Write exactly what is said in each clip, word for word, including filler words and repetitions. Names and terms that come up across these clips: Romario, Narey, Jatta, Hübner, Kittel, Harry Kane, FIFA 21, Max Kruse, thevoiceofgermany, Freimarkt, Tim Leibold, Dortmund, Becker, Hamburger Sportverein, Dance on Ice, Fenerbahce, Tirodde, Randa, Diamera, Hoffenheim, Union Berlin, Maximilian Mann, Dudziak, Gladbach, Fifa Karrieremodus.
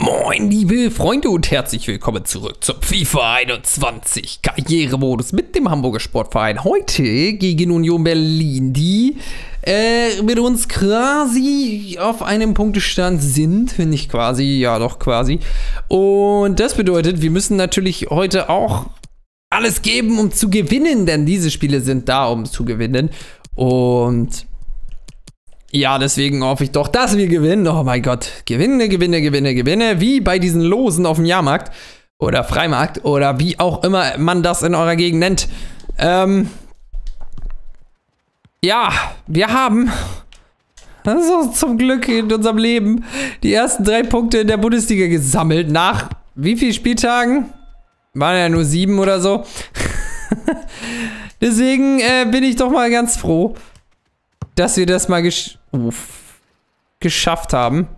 Moin liebe Freunde und herzlich willkommen zurück zum FIFA einundzwanzig Karrieremodus mit dem Hamburger Sportverein. Heute gegen Union Berlin, die äh, mit uns quasi auf einem Punktestand sind, finde ich quasi, ja doch quasi. Und das bedeutet, wir müssen natürlich heute auch alles geben, um zu gewinnen, denn diese Spiele sind da, um zu gewinnen. Und ja, deswegen hoffe ich doch, dass wir gewinnen. Oh mein Gott. Gewinne, gewinne, gewinne, gewinne. Wie bei diesen Losen auf dem Jahrmarkt oder Freimarkt oder wie auch immer man das in eurer Gegend nennt. Ähm ja, wir haben, das ist auch zum Glück in unserem Leben, die ersten drei Punkte in der Bundesliga gesammelt. Nach wie vielen Spieltagen? Waren ja nur sieben oder so. Deswegen äh, bin ich doch mal ganz froh, dass wir das mal gesch Uff. geschafft haben.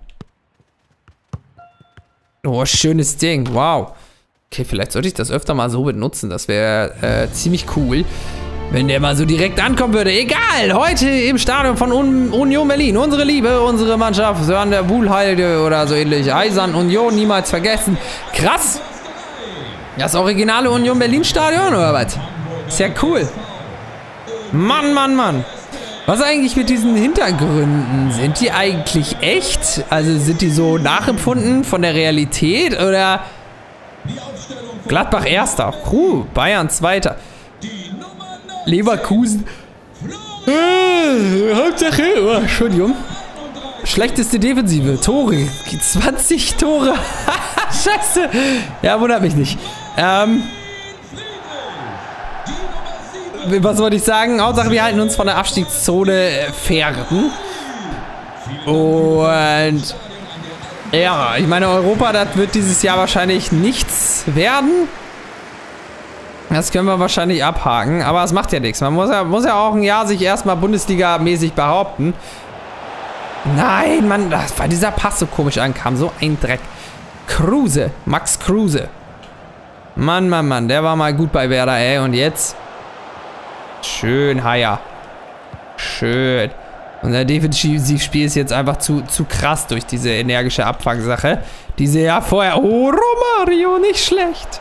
Oh, schönes Ding. Wow. Okay, vielleicht sollte ich das öfter mal so benutzen. Das wäre äh, ziemlich cool, wenn der mal so direkt ankommen würde. Egal, heute im Stadion von Un Union Berlin. Unsere Liebe, unsere Mannschaft, an der Wuhlheide oder so ähnlich. Eisern Union, niemals vergessen. Krass. Das originale Union Berlin Stadion oder was? Ist ja cool. Mann, Mann, Mann. Was eigentlich mit diesen Hintergründen? Sind die eigentlich echt? Also sind die so nachempfunden von der Realität oder? Gladbach Erster, Crew, Bayern Zweiter, Leverkusen. Äh, Hauptsache, oh, Entschuldigung. Schlechteste Defensive, Tore, zwanzig Tore. Scheiße. Ja, wundert mich nicht. Ähm. Was wollte ich sagen? Hauptsache, wir halten uns von der Abstiegszone fern. Und ja, ich meine, Europa, das wird dieses Jahr wahrscheinlich nichts werden. Das können wir wahrscheinlich abhaken, aber es macht ja nichts. Man muss ja, muss ja auch ein Jahr sich erstmal Bundesliga-mäßig behaupten. Nein, Mann, das, weil dieser Pass so komisch ankam, so ein Dreck. Kruse, Max Kruse. Mann, Mann, Mann, der war mal gut bei Werder, ey, und jetzt... Schön, Haier. Schön. Unser Defensivspiel ist jetzt einfach zu, zu krass durch diese energische Abfangsache. Diese ja vorher... Oh, Romario, nicht schlecht.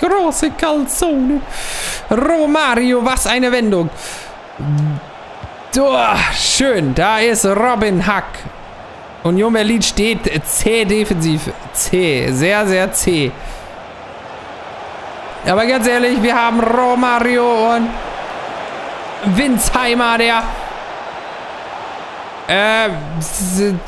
Große Calzone. Romario, was eine Wendung. Oh, schön, da ist Robin Hack. Union Berlin steht C defensiv. C, sehr, sehr C. Aber ganz ehrlich, wir haben Romario und... Wintzheimer, der äh,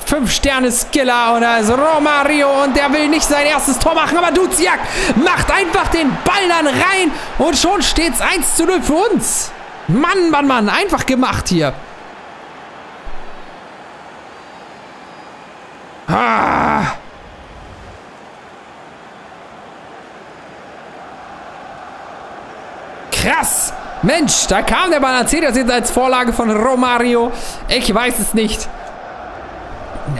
fünf Sterne Skiller, und da ist Romario und der will nicht sein erstes Tor machen, aber Dudziak macht einfach den Ball dann rein und schon steht es eins zu null für uns. Mann, Mann, Mann, einfach gemacht hier. Ah. Krass. Mensch, da kam der Ball, erzählt das jetzt als Vorlage von Romario. Ich weiß es nicht.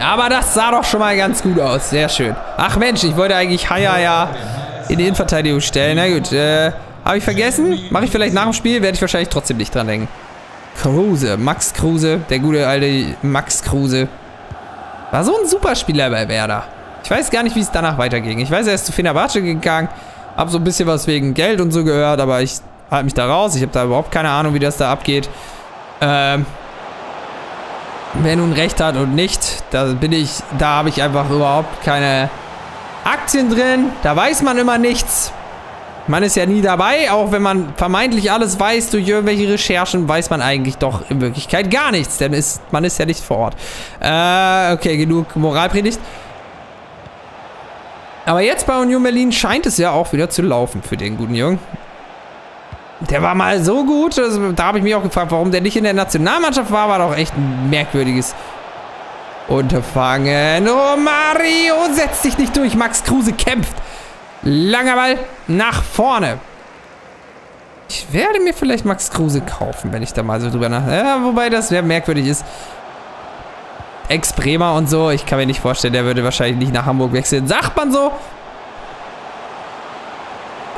Aber das sah doch schon mal ganz gut aus. Sehr schön. Ach Mensch, ich wollte eigentlich Haya ja in die Innenverteidigung stellen. Na gut, äh, habe ich vergessen? Mache ich vielleicht nach dem Spiel? Werde ich wahrscheinlich trotzdem nicht dran denken. Kruse, Max Kruse, der gute alte Max Kruse. War so ein Superspieler bei Werder. Ich weiß gar nicht, wie es danach weiterging. Ich weiß, er ist zu Fenerbahce gegangen. Hab so ein bisschen was wegen Geld und so gehört, aber ich... Halt mich da raus. Ich habe da überhaupt keine Ahnung, wie das da abgeht. Ähm, wer nun recht hat und nicht, da bin ich, da habe ich einfach überhaupt keine Aktien drin. Da weiß man immer nichts. Man ist ja nie dabei. Auch wenn man vermeintlich alles weiß durch irgendwelche Recherchen, weiß man eigentlich doch in Wirklichkeit gar nichts. Denn ist, man ist ja nicht vor Ort. Äh, okay, genug Moralpredigt. Aber jetzt bei Union Berlin scheint es ja auch wieder zu laufen für den guten Jungen. Der war mal so gut, also da habe ich mich auch gefragt, warum der nicht in der Nationalmannschaft war, war doch echt ein merkwürdiges Unterfangen. Romario setzt sich nicht durch, Max Kruse kämpft. Langer Ball nach vorne. Ich werde mir vielleicht Max Kruse kaufen, wenn ich da mal so drüber nachdenke. Ja, wobei das sehr merkwürdig ist. Ex-Bremer und so, ich kann mir nicht vorstellen, der würde wahrscheinlich nicht nach Hamburg wechseln. Sagt man so?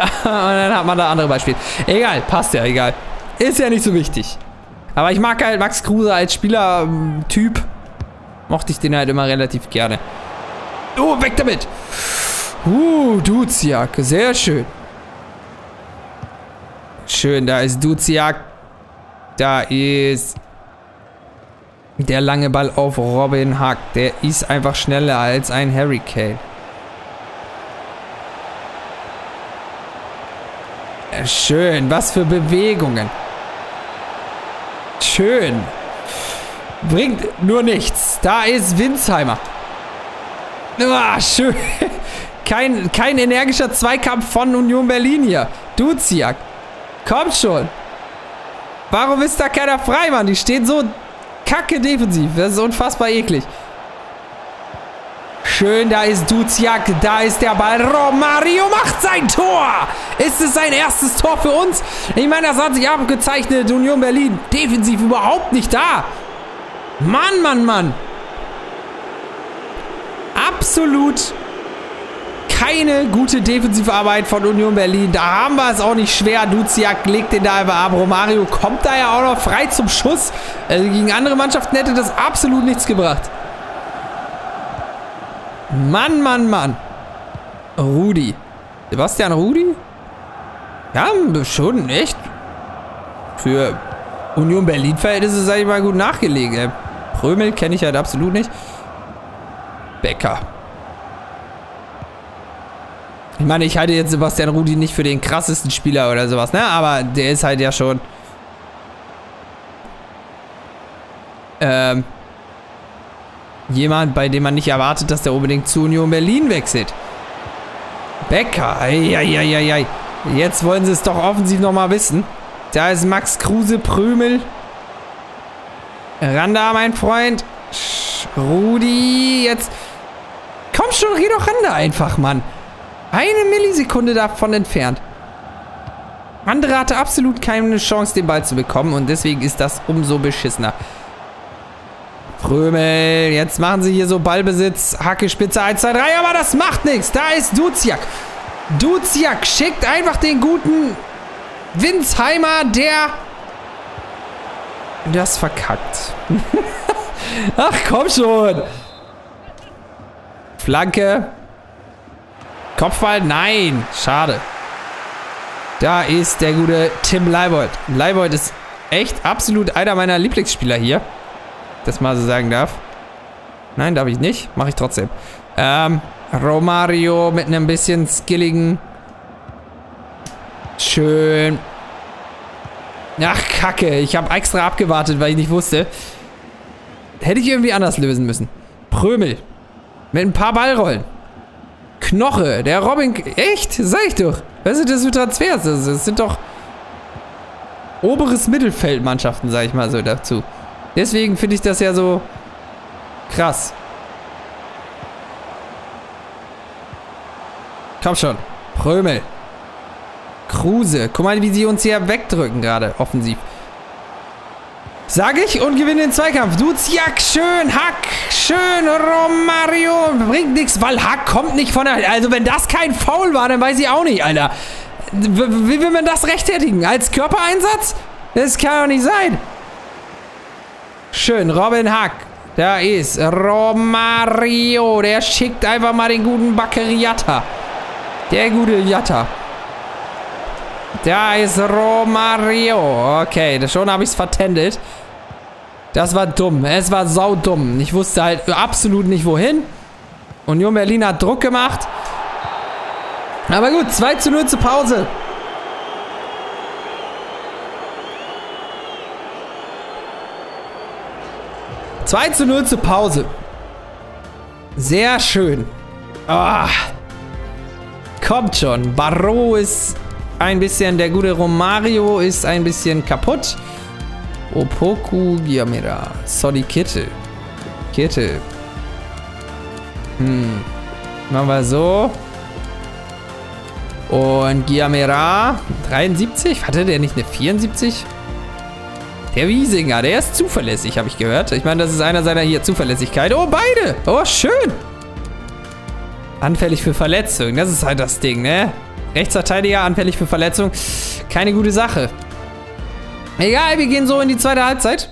Und dann hat man da andere Beispiele. Egal, passt ja, egal. Ist ja nicht so wichtig. Aber ich mag halt Max Kruse als Spielertyp. Mochte ich den halt immer relativ gerne. Oh, weg damit. Uh, Dudziak. Sehr schön. Schön, da ist Dudziak. Da ist der lange Ball auf Robin Hack. Der ist einfach schneller als ein Harry Kane. Schön, was für Bewegungen. Schön. Bringt nur nichts. Da ist Wintzheimer. Oh, schön. Kein, kein energischer Zweikampf von Union Berlin hier. Dudziak. Kommt schon. Warum ist da keiner frei, Mann? Die stehen so kacke defensiv. Das ist unfassbar eklig. Schön, da ist Dudziak, da ist der Ball. Romario macht sein Tor. Ist es sein erstes Tor für uns? Ich meine, das hat sich abgezeichnet. Union Berlin defensiv überhaupt nicht da. Mann, Mann, Mann. Absolut keine gute Defensivarbeit von Union Berlin. Da haben wir es auch nicht schwer. Dudziak legt den da einfach ab. Romario kommt da ja auch noch frei zum Schuss. Also gegen andere Mannschaften hätte das absolut nichts gebracht. Mann, Mann, Mann. Rudy. Sebastian Rudy? Ja, schon echt. Für Union Berlin-Verhältnisse, sag ich mal, gut nachgelegen. Prömel kenne ich halt absolut nicht. Becker. Ich meine, ich halte jetzt Sebastian Rudy nicht für den krassesten Spieler oder sowas, ne? Aber der ist halt ja schon ähm, jemand, bei dem man nicht erwartet, dass der unbedingt zu Union Berlin wechselt. Becker. Ei, ei, ei, ei, ei. Jetzt wollen sie es doch offensiv nochmal wissen. Da ist Max Kruse, Prömel. Randa, mein Freund. Rudy. Jetzt. Komm schon, geh doch Randa einfach, Mann. Eine Millisekunde davon entfernt. Andere hatte absolut keine Chance, den Ball zu bekommen. Und deswegen ist das umso beschissener. Prömel. Jetzt machen sie hier so Ballbesitz. Hacke, Spitze, eins, zwei, drei. Aber das macht nichts. Da ist Dudziak. Dudziak schickt einfach den guten Wintzheimer, der das verkackt. Ach, komm schon. Flanke. Kopfball? Nein. Schade. Da ist der gute Tim Leibold. Leibold ist echt absolut einer meiner Lieblingsspieler hier. Das mal so sagen darf. Nein, darf ich nicht. Mache ich trotzdem. Ähm, Romario mit einem bisschen skilligen. Schön. Ach, Kacke. Ich habe extra abgewartet, weil ich nicht wusste. Hätte ich irgendwie anders lösen müssen. Prömel. Mit ein paar Ballrollen. Knoche, der Robin... Echt? Sag ich doch. Was sind das für Transfers? Das sind doch oberes Mittelfeldmannschaften, sag ich mal so dazu. Deswegen finde ich das ja so krass. Komm schon. Prömel. Kruse. Guck mal, wie sie uns hier wegdrücken gerade, offensiv. Sag ich und gewinne den Zweikampf. Dudziak, schön, Hack, schön, Romario, bringt nichts, weil Hack kommt nicht von der... Also wenn das kein Foul war, dann weiß ich auch nicht, Alter. Wie will man das rechtfertigen? Als Körpereinsatz? Das kann doch nicht sein. Schön, Robin Hack. Da ist Romario, der schickt einfach mal den guten Backer Jatta. Der gute Jatta. Da ist Romario. Okay, schon habe ich es vertändelt. Das war dumm. Es war saudumm. Ich wusste halt absolut nicht, wohin. Union Berlin hat Druck gemacht. Aber gut, zwei zu null zur Pause. zwei zu null zur Pause. Sehr schön. Oh. Kommt schon. Barro ist... Ein bisschen, der gute Romario ist ein bisschen kaputt. Opoku, Diamera. Sorry, Kittel. Kittel. Hm. Machen wir so. Und Diamera. dreiundsiebzig. Hatte der nicht eine vierundsiebzig? Der Wiesinger, der ist zuverlässig, habe ich gehört. Ich meine, das ist einer seiner hier Zuverlässigkeit. Oh, beide. Oh, schön. Anfällig für Verletzungen. Das ist halt das Ding, ne? Rechtsverteidiger, anfällig für Verletzung. Keine gute Sache. Egal, wir gehen so in die zweite Halbzeit.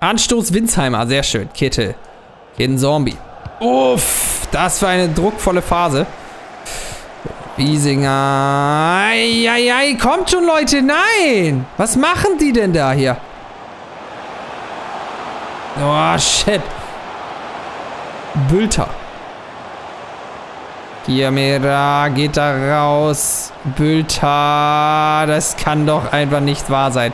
Anstoß Wintzheimer, sehr schön. Kittel. Gegen Zombie. Uff, Das für eine druckvolle Phase. Wiesinger. Ei, ei, ei. Kommt schon, Leute. Nein. Was machen die denn da hier? Oh, shit. Bülter. Diamera geht da raus. Bülter. Das kann doch einfach nicht wahr sein.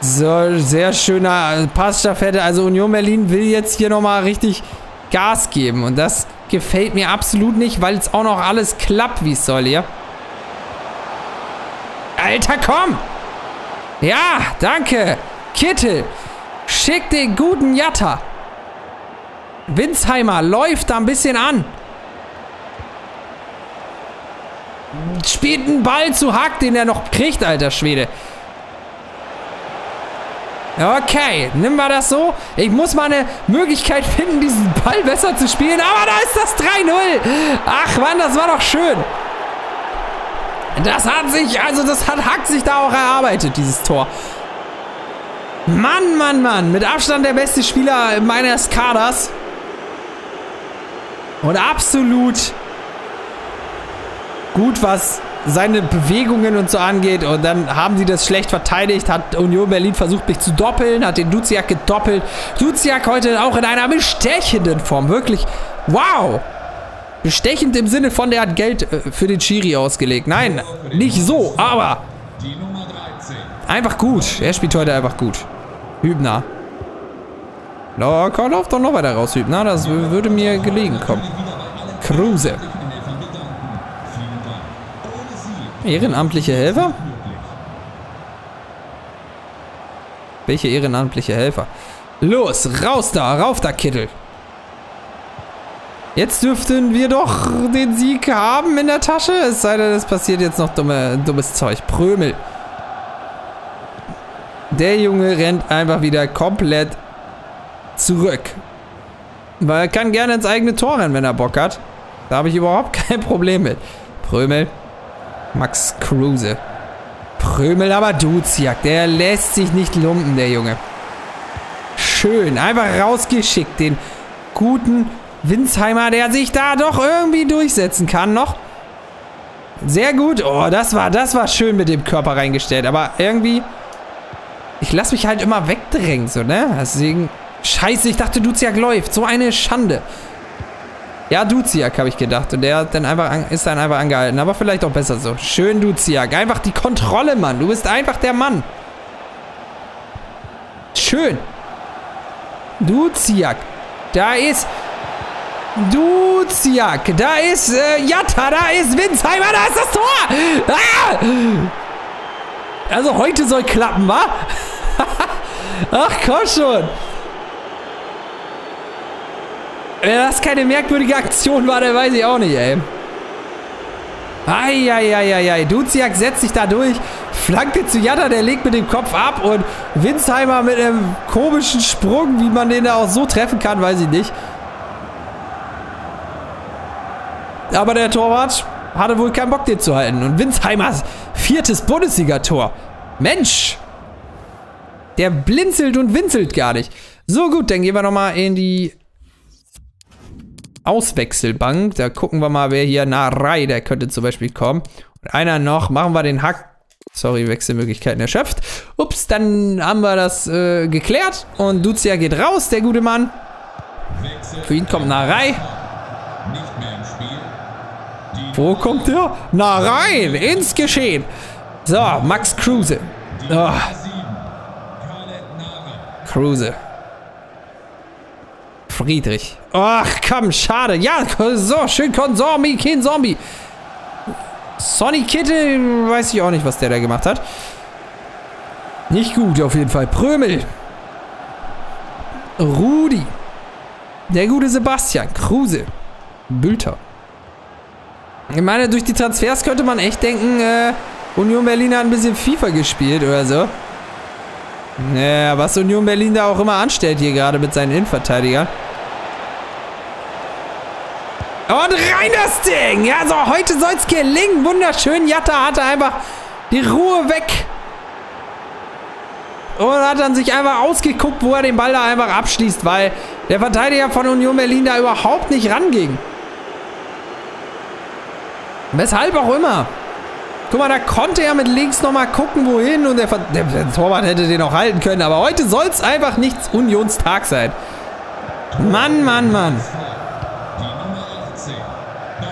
So, sehr schöner Passstaffette. Also Union Berlin will jetzt hier nochmal richtig Gas geben. Und das gefällt mir absolut nicht, weil es auch noch alles klappt, wie es soll hier. Alter, komm! Ja, danke. Kittel. Schick den guten Jatta. Wintzheimer läuft da ein bisschen an. Spielt einen Ball zu Hack, den er noch kriegt, alter Schwede. Okay, nimm mal das so. Ich muss mal eine Möglichkeit finden, diesen Ball besser zu spielen. Aber da ist das drei null. Ach Mann, das war doch schön. Das hat sich, also das hat Hack sich da auch erarbeitet, dieses Tor. Mann, Mann, Mann. Mit Abstand der beste Spieler meines Kaders. Und absolut gut, was seine Bewegungen und so angeht. Und dann haben sie das schlecht verteidigt. Hat Union Berlin versucht, mich zu doppeln. Hat den Dudziak gedoppelt. Dudziak heute auch in einer bestechenden Form. Wirklich, wow. Bestechend im Sinne von, der hat Geld für den Schiri ausgelegt. Nein, nicht so, aber einfach gut. Er spielt heute einfach gut. Hübner. Lauf doch noch weiter raus, Hübner. Das würde mir gelegen kommen. Kruse. Ehrenamtliche Helfer? Welche ehrenamtliche Helfer? Los, raus da, rauf da, Kittel. Jetzt dürften wir doch den Sieg haben in der Tasche. Es sei denn, es passiert jetzt noch dumme, dummes Zeug. Prömel. Der Junge rennt einfach wieder komplett zurück. Weil er kann gerne ins eigene Tor rennen, wenn er Bock hat. Da habe ich überhaupt kein Problem mit. Prömel. Max Kruse. Prömel, aber Dudziak. Der lässt sich nicht lumpen, der Junge. Schön. Einfach rausgeschickt. Den guten Wintzheimer, der sich da doch irgendwie durchsetzen kann noch. Sehr gut. Oh, das war, das war schön mit dem Körper reingestellt. Aber irgendwie, ich lasse mich halt immer wegdrängen, so, ne? Deswegen, scheiße, ich dachte, Dudziak läuft. So eine Schande. Ja, Dudziak, habe ich gedacht. Und der hat dann einfach an, ist dann einfach angehalten. Aber vielleicht auch besser so. Schön, Dudziak. Einfach die Kontrolle, Mann. Du bist einfach der Mann. Schön. Dudziak. Da ist Dudziak. Da ist äh, Jatta. Da ist Wintzheimer. Da ist das Tor. Ah! Also heute soll klappen, wa? Ach, komm schon. Wenn das keine merkwürdige Aktion war, dann weiß ich auch nicht, ey. Eieieiei. Dudziak setzt sich da durch. Flanke zu Jatta, der legt mit dem Kopf ab. Und Wintzheimer mit einem komischen Sprung, wie man den da auch so treffen kann, weiß ich nicht. Aber der Torwart hatte wohl keinen Bock, den zu halten. Und Wintzheimers viertes Bundesliga-Tor. Mensch. Der blinzelt und winzelt gar nicht. So gut, dann gehen wir nochmal in die Auswechselbank. Da gucken wir mal, wer hier Narey, der könnte zum Beispiel kommen. Und einer noch. Machen wir den Hack. Sorry, Wechselmöglichkeiten erschöpft. Ups, dann haben wir das äh, geklärt. Und Dudziak geht raus, der gute Mann. Für ihn kommt Narey. Wo kommt der? Narey, ins Geschehen. So, Max Kruse. Oh. Kruse. Friedrich. Ach, komm, schade. Ja, so, schön Konsormi, kein Zombie. Sonny Kittel, weiß ich auch nicht, was der da gemacht hat. Nicht gut, auf jeden Fall. Prömel. Rudy. Der gute Sebastian. Kruse. Bülter. Ich meine, durch die Transfers könnte man echt denken, äh, Union Berlin hat ein bisschen FIFA gespielt oder so. Naja, was Union Berlin da auch immer anstellt hier gerade mit seinen Innenverteidigern. Und rein das Ding! Ja, so, heute soll es gelingen. Wunderschön, Jatta hatte einfach die Ruhe weg. Und hat dann sich einfach ausgeguckt, wo er den Ball da einfach abschließt, weil der Verteidiger von Union Berlin da überhaupt nicht ranging. Weshalb auch immer. Guck mal, da konnte er mit links nochmal gucken, wohin. Und der, der, der Torwart hätte den auch halten können. Aber heute soll es einfach nichts Unionstag sein. Mann, Mann, Mann.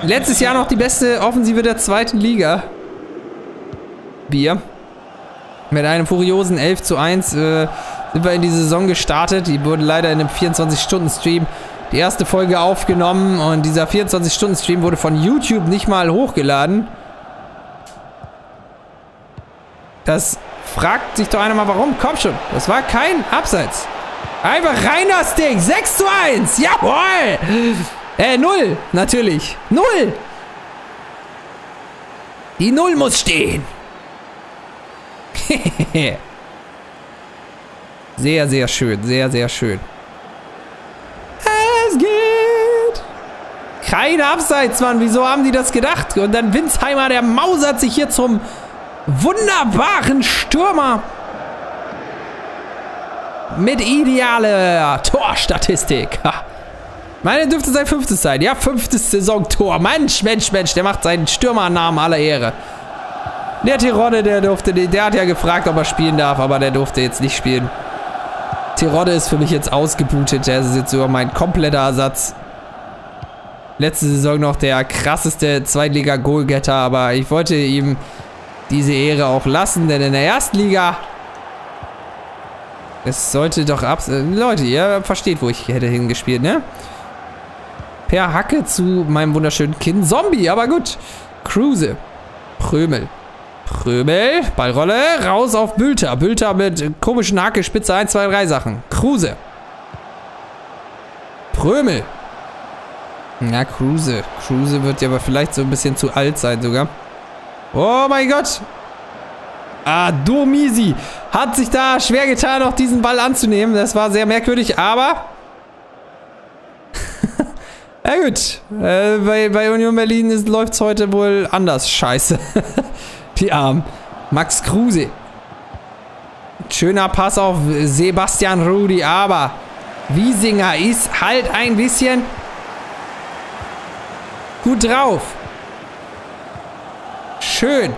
Letztes Jahr noch die beste Offensive der zweiten Liga. Bier. Mit einem furiosen elf zu eins äh, sind wir in die Saison gestartet. Die wurde leider in einem vierundzwanzig-Stunden-Stream die erste Folge aufgenommen. Und dieser vierundzwanzig-Stunden-Stream wurde von YouTube nicht mal hochgeladen. Das fragt sich doch einer mal, warum. Komm schon, das war kein Abseits. Einfach rein das Ding. sechs zu eins. Jawohl. Äh, null. Natürlich. Null. Die Null muss stehen. Sehr, sehr schön. Sehr, sehr schön. Es geht. Kein Abseits, Mann. Wieso haben die das gedacht? Und dann Wintzheimer, der mausert sich hier zum wunderbaren Stürmer mit idealer Torstatistik. Ha. Meine dürfte sein fünftes sein. Ja, fünftes Saisontor. Mensch, Mensch, Mensch, der macht seinen Stürmernamen aller Ehre. Der Tirodde, der durfte, der hat ja gefragt, ob er spielen darf, aber der durfte jetzt nicht spielen. Tirodde ist für mich jetzt ausgebootet. Der ist jetzt sogar mein kompletter Ersatz. Letzte Saison noch der krasseste Zweitliga-Goalgetter, aber ich wollte ihm diese Ehre auch lassen, denn in der ersten Liga. Es sollte doch ab. Leute, ihr versteht, wo ich hätte hingespielt, ne? Per Hacke zu meinem wunderschönen Kind Zombie, aber gut. Kruse. Prömel. Prömel. Ballrolle. Raus auf Bülter. Bülter mit komischen Hacke, Spitze eins, zwei, drei Sachen. Kruse. Prömel. Na, Kruse. Kruse wird ja aber vielleicht so ein bisschen zu alt sein sogar. Oh mein Gott. Ah, Domisi hat sich da schwer getan, auch diesen Ball anzunehmen. Das war sehr merkwürdig, aber... Na ja, gut, äh, bei, bei Union Berlin läuft es heute wohl anders. Scheiße. Die Armen. Max Kruse. Schöner Pass auf Sebastian Rudy, aber Wiesinger ist halt ein bisschen gut drauf. Schön.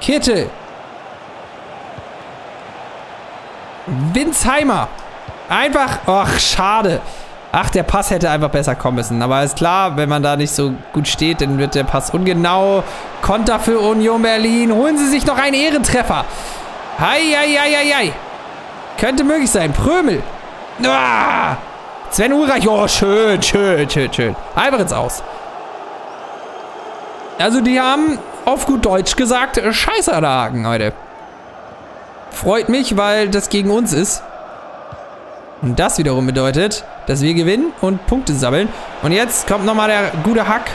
Kittel. Wintzheimer. Einfach. Ach, schade. Ach, der Pass hätte einfach besser kommen müssen. Aber ist klar, wenn man da nicht so gut steht, dann wird der Pass ungenau. Konter für Union Berlin. Holen sie sich noch einen Ehrentreffer. Hei, hei, hei, hei, hei. Könnte möglich sein. Prömel. Ah! Sven Ulreich. Oh, schön, schön, schön, schön. Einfach ins Aus. Also, die haben auf gut Deutsch gesagt, Scheißerlagen heute. Freut mich, weil das gegen uns ist. Und das wiederum bedeutet, dass wir gewinnen und Punkte sammeln. Und jetzt kommt nochmal der gute Hack.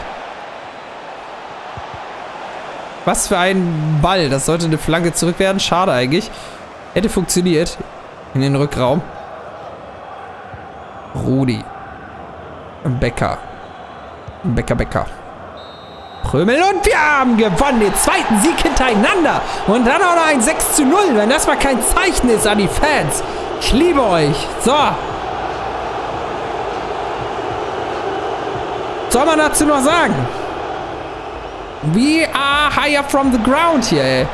Was für ein Ball. Das sollte eine Flanke zurück werden. Schade eigentlich. Hätte funktioniert. In den Rückraum. Rudi. Becker. Becker, Becker. Prömel und wir haben gewonnen, den zweiten Sieg hintereinander und dann auch noch ein sechs zu null, wenn das mal kein Zeichen ist an die Fans. Ich liebe euch. So. Was soll man dazu noch sagen? We are higher from the ground hier, ey.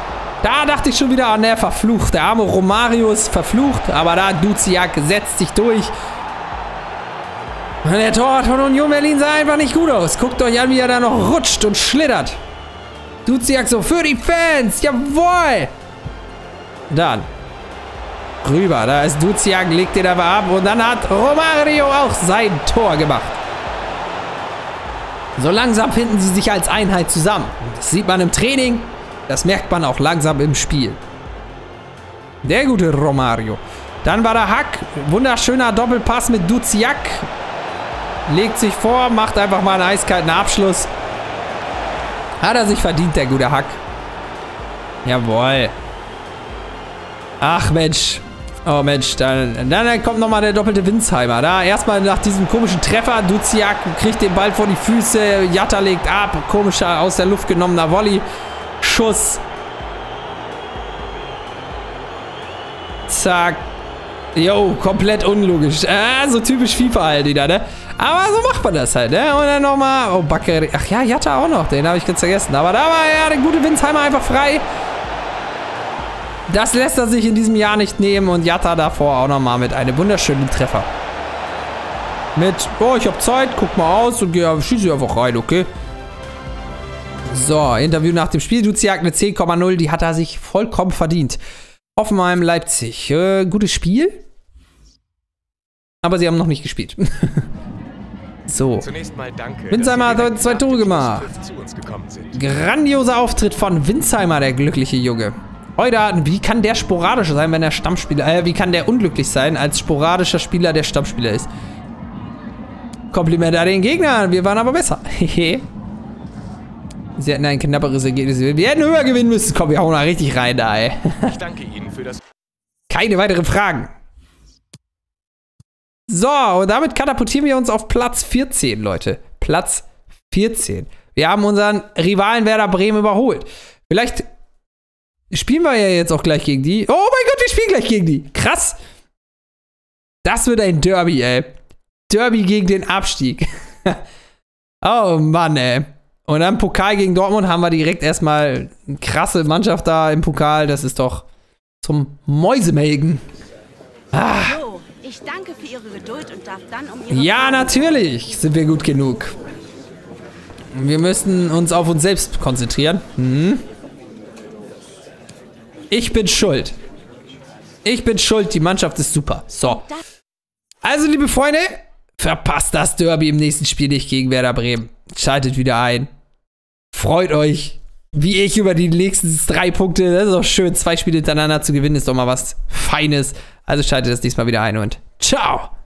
Da dachte ich schon wieder, an der verflucht. Der arme Romario ist verflucht, aber da Dudziak setzt sich durch. Der Torwart von Union Berlin sah einfach nicht gut aus. Guckt euch an, wie er da noch rutscht und schlittert. Dudziak so für die Fans. Jawohl. Dann. Rüber. Da ist Dudziak, legt den aber ab. Und dann hat Romario auch sein Tor gemacht. So langsam finden sie sich als Einheit zusammen. Das sieht man im Training. Das merkt man auch langsam im Spiel. Der gute Romario. Dann war der Hack. Wunderschöner Doppelpass mit Dudziak. Legt sich vor, macht einfach mal einen eiskalten Abschluss. Hat er sich verdient, der gute Hack. Jawohl. Ach, Mensch. Oh, Mensch. Dann, dann kommt nochmal der doppelte Wintzheimer. Da erstmal nach diesem komischen Treffer. Dudziak kriegt den Ball vor die Füße. Jatta legt ab. Komischer, aus der Luft genommener Volley-Schuss. Zack. Jo, komplett unlogisch. Äh, so typisch FIFA halt wieder, ne? Aber so macht man das halt, ne? Und dann nochmal... Oh, Becker. Ach ja, Jatta auch noch. Den habe ich ganz vergessen. Aber da war ja der gute Wintzheimer einfach frei. Das lässt er sich in diesem Jahr nicht nehmen. Und Jatta davor auch nochmal mit einem wunderschönen Treffer. Mit, oh, ich habe Zeit, guck mal aus und ja, schieße einfach rein, okay? So, Interview nach dem Spiel. Dudziak mit zehn Komma null, die hat er sich vollkommen verdient. Hoffenheim, Leipzig. Äh, gutes Spiel. Aber sie haben noch nicht gespielt. So. Zunächst mal danke. Wintzheimer hat heute zwei Tore gemacht. Grandioser Auftritt von Wintzheimer, der glückliche Junge. Heute, wie kann der sporadisch sein, wenn er Stammspieler... Äh, wie kann der unglücklich sein, als sporadischer Spieler, der Stammspieler ist? Kompliment an den Gegnern. Wir waren aber besser. Hehe. Sie hätten ein knapperes Ergebnis. Wir hätten höher gewinnen müssen. Komm, wir hauen da richtig rein da, ey. Ich danke Ihnen für das... Keine weiteren Fragen. So, und damit katapultieren wir uns auf Platz vierzehn, Leute. Platz vierzehn. Wir haben unseren Rivalen Werder Bremen überholt. Vielleicht spielen wir ja jetzt auch gleich gegen die. Oh mein Gott, wir spielen gleich gegen die. Krass. Das wird ein Derby, ey. Derby gegen den Abstieg. Oh Mann, ey. Und dann Pokal gegen Dortmund haben wir direkt erstmal eine krasse Mannschaft da im Pokal. Das ist doch zum Mäusemelken. Ah. So, ich danke für Ihre Geduld und darf dann um Ihre ja, natürlich sind wir gut genug. Wir müssen uns auf uns selbst konzentrieren. Hm. Ich bin schuld. Ich bin schuld. Die Mannschaft ist super. So. Also, liebe Freunde, verpasst das Derby im nächsten Spiel nicht gegen Werder Bremen. Schaltet wieder ein. Freut euch, wie ich, über die nächsten drei Punkte. Das ist doch schön. Zwei Spiele hintereinander zu gewinnen ist doch mal was Feines. Also schaltet das nächste Mal wieder ein und ciao.